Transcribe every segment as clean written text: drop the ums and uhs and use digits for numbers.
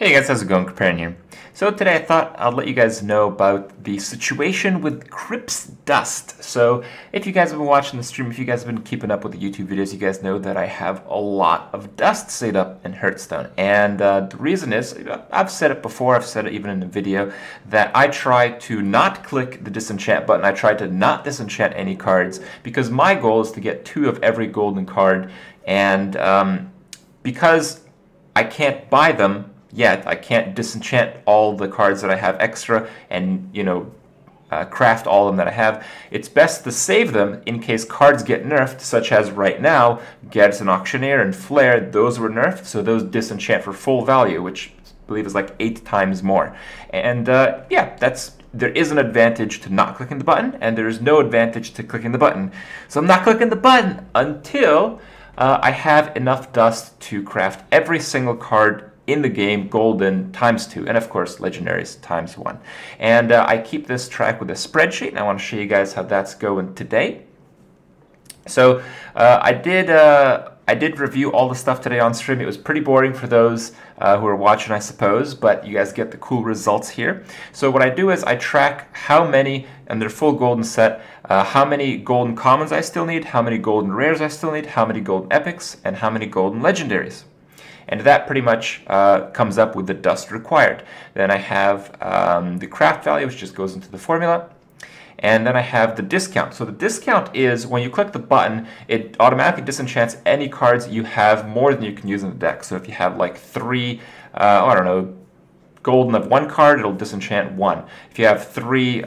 Hey guys, how's it going? Kripparrian here. So today I thought I'd let you guys know about the situation with Kripp's Dust. So if you guys have been watching the stream, if you guys have been keeping up with the YouTube videos, you guys know that I have a lot of dust saved up in Hearthstone. And the reason is, I've said it before, I've said it even in the video, that I try to not click the disenchant button. I try to not disenchant any cards because my goal is to get 2 of every golden card. And because I can't buy them, yet I can't disenchant all the cards that I have extra and, you know, craft all of them that I have. It's best to save them in case cards get nerfed, such as right now, Gadgetzan Auctioneer and Flare. Those were nerfed, so those disenchant for full value, which I believe is like 8 times more. And yeah, there is an advantage to not clicking the button, and there is no advantage to clicking the button. So I'm not clicking the button until I have enough dust to craft every single card in the game, golden ×2, and of course legendaries ×1. And I keep this track with a spreadsheet, and I want to show you guys how that's going today. So I did review all the stuff today on stream. It was pretty boring for those who are watching, I suppose, but you guys get the cool results here. So what I do is I track how many, and their full golden set, how many golden commons I still need, how many golden rares I still need, how many golden epics, and how many golden legendaries. And that pretty much comes up with the dust required. Then I have the craft value, which just goes into the formula. And then I have the discount. So the discount is when you click the button, it automatically disenchants any cards you have more than you can use in the deck. So if you have like 3, I don't know, golden of 1 card, it'll disenchant 1. If you have 3,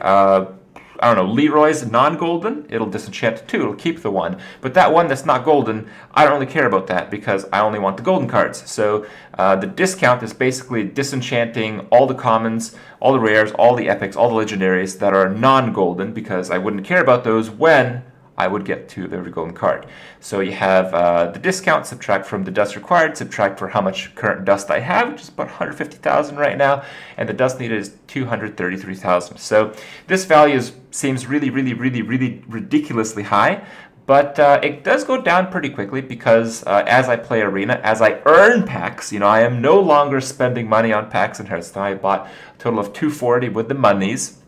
I don't know, Leroy's non-golden, it'll disenchant 2, it'll keep the 1. But that 1 that's not golden, I don't really care about that because I only want the golden cards. So the discount is basically disenchanting all the commons, all the rares, all the epics, all the legendaries that are non-golden because I wouldn't care about those when I would get to the golden card. So you have the discount, subtract from the dust required, subtract for how much current dust I have, which is about 150,000 right now, and the dust needed is 233,000. So this value seems really, really, really, really ridiculously high, but it does go down pretty quickly because as I play Arena, as I earn packs, you know, I am no longer spending money on packs in Hearthstone. I bought a total of 240 with the monies,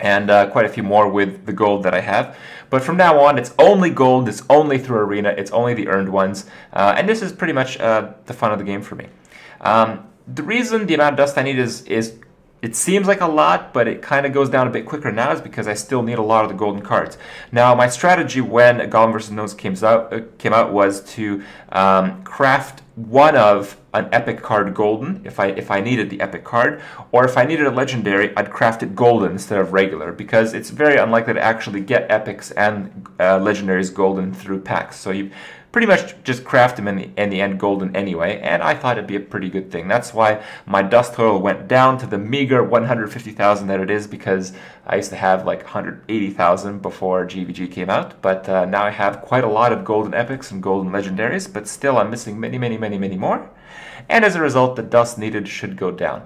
and quite a few more with the gold that I have. But from now on, it's only gold, it's only through Arena, it's only the earned ones, and this is pretty much the fun of the game for me. The reason the amount of dust I need is it seems like a lot, but it kind of goes down a bit quicker now is because I still need a lot of the golden cards. Now, my strategy when Goblins vs. Gnomes came out was to craft one of an epic card golden if I needed the epic card, or if I needed a legendary, I'd craft it golden instead of regular because it's very unlikely to actually get epics and legendaries golden through packs. So you pretty much just craft them in the end golden anyway, and I thought it'd be a pretty good thing. That's why my dust total went down to the meager 150,000 that it is, because I used to have like 180,000 before GVG came out, but now I have quite a lot of golden epics and golden legendaries, but still I'm missing many, many, many, many more. And as a result, the dust needed should go down.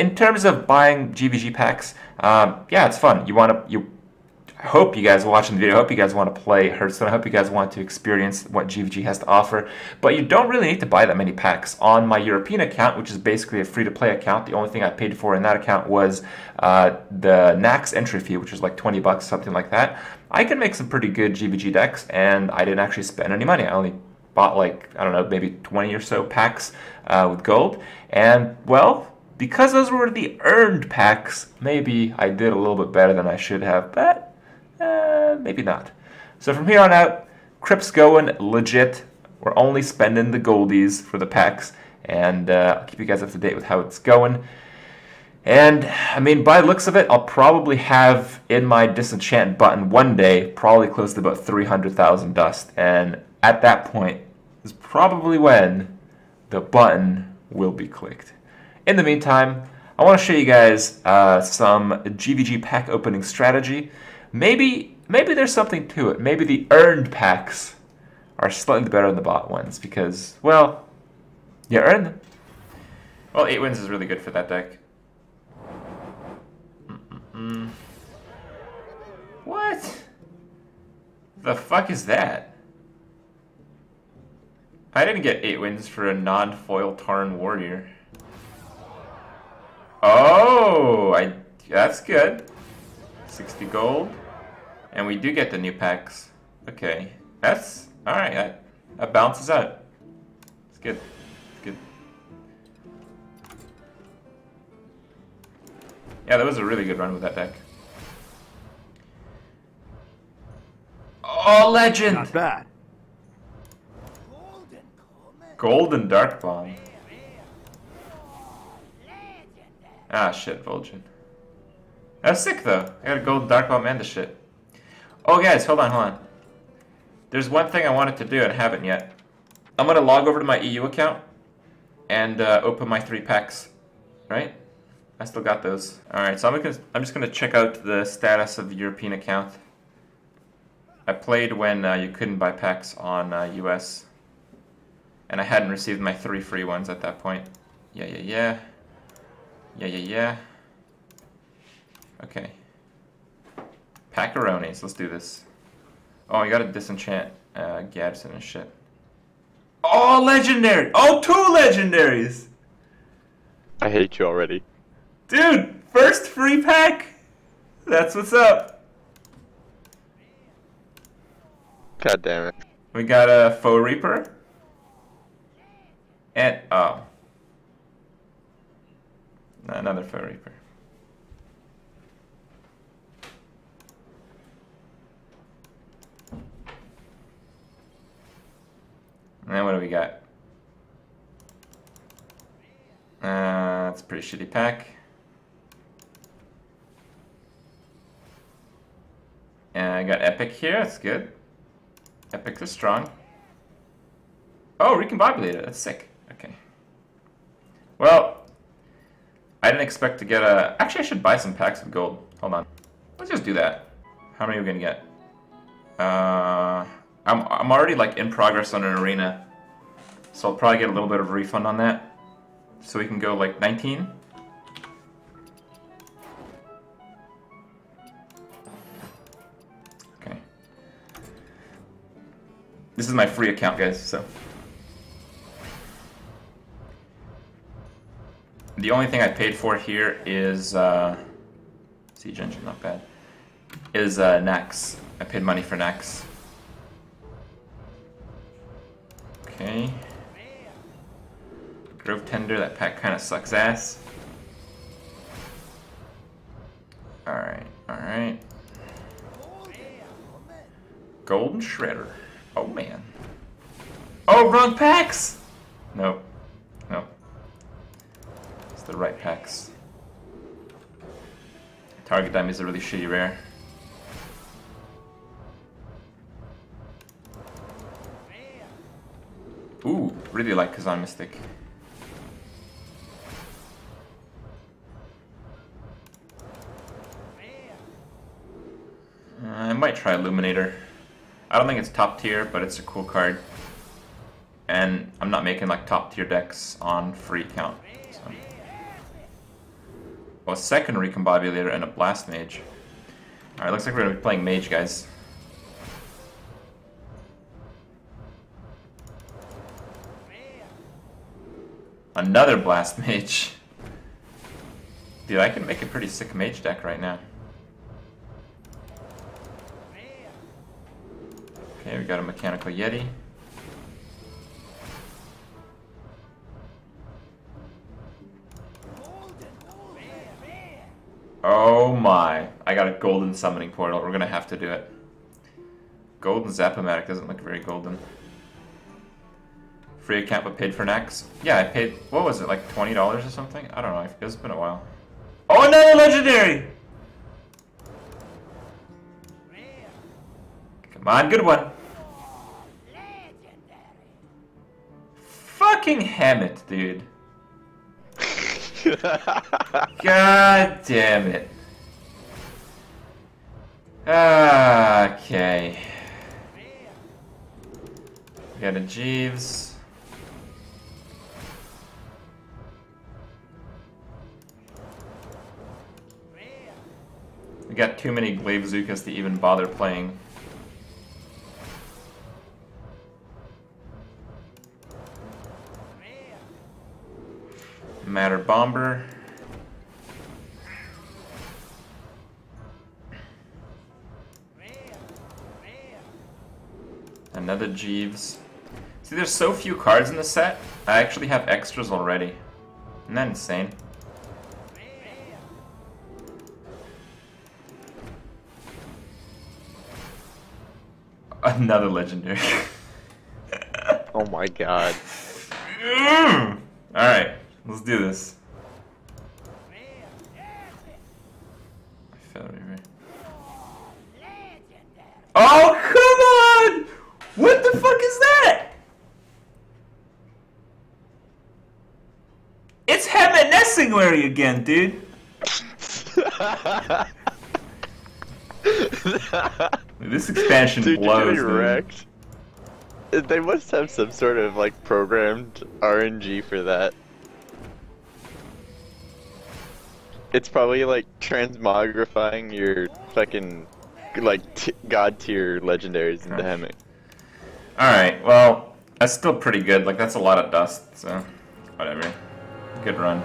In terms of buying GVG packs, yeah, it's fun. I hope you guys are watching the video. I hope you guys want to play Hearthstone. I hope you guys want to experience what GVG has to offer. But you don't really need to buy that many packs. On my European account, which is basically a free-to-play account, the only thing I paid for in that account was the Naxx entry fee, which was like 20 bucks, something like that. I can make some pretty good GVG decks, and I didn't actually spend any money. I only bought like, I don't know, maybe 20 or so packs with gold. And, well, because those were the earned packs, maybe I did a little bit better than I should have, but maybe not. So from here on out, Kripp's going legit. We're only spending the goldies for the packs, and I'll keep you guys up to date with how it's going. And I mean, by the looks of it, I'll probably have in my disenchant button one day probably close to about 300,000 dust, and at that point is probably when the button will be clicked. In the meantime, I want to show you guys some GVG pack opening strategy. Maybe there's something to it. Maybe the earned packs are slightly better than the bought ones because, well, you earned them. Well, 8 wins is really good for that deck. What? The fuck is that? I didn't get 8 wins for a non-foil Tarn Warrior. Oh, that's good. 60 gold. And we do get the new packs. Okay. That's... Alright, that bounces out. It's good. It's good. Yeah, that was a really good run with that deck. Oh, legend! Not bad. Golden Dark Bomb. Ah, shit, Vol'jin. That's sick, though. I gotta go Dark Bomb and the shit. Oh, guys, hold on, hold on. There's one thing I wanted to do and haven't yet. I'm gonna log over to my EU account and open my 3 packs. Right? I still got those. Alright, so I'm just gonna check out the status of the European account. I played when you couldn't buy packs on US. And I hadn't received my 3 free ones at that point. Yeah. Okay. Packaronis, let's do this. Oh, I gotta disenchant Gadgetzan and shit. Oh, legendary! Oh, 2 legendaries! I hate you already. Dude, first free pack! That's what's up! God damn it. We got a Foe Reaper. And, oh. Another Foe Reaper. And then what do we got? That's a pretty shitty pack. And I got Epic here, that's good. Epics are strong. Oh, Recombobulator, that's sick. Okay. Well, I didn't expect to get a... Actually, I should buy some packs of gold. Hold on. Let's just do that. How many are we gonna get? I'm already like in progress on an arena. So I'll probably get a little bit of refund on that. So we can go like 19. Okay. This is my free account, guys, so... The only thing I paid for here is, Siege Engine, not bad, is Naxx. I paid money for Naxx. Okay. Grove Tender, that pack kind of sucks ass. Alright, alright. Golden Shredder. Oh man. Oh, wrong packs! Nope. The right packs. Target Dime is a really shitty rare. Ooh, really like Kazan Mystic. I might try Illuminator. I don't think it's top tier, but it's a cool card. And I'm not making like top tier decks on free count. So. Oh, a second Recombobulator and a Blast Mage. Alright, looks like we're going to be playing Mage, guys. Another Blast Mage. Dude, I can make a pretty sick Mage deck right now. Okay, we got a Mechanical Yeti. Oh my, I got a golden Summoning Portal. We're gonna have to do it. Golden Zapomatic doesn't look very golden. Free account but paid for Naxx. Yeah, I paid, what was it, like $20 or something? I don't know, it's been a while. Oh, another legendary! Come on, good one. Fucking Hammett, dude. God damn it. Okay. We got a Jeeves. We got too many Glaive Zookas to even bother playing. Matter Bomber. another Jeeves. See, there's so few cards in the set, I actually have extras already. Isn't that insane? Another legendary. Oh my god. Alright, let's do this. Oh, come on! What the fuck is that? It's Hemenessingary again, dude. This expansion dude, blows, dude. Wrecked. They must have some sort of like programmed RNG for that. It's probably like transmogrifying your fucking like god tier legendaries into Hemic. Alright, well, that's still pretty good. Like, that's a lot of dust, so whatever. Good run.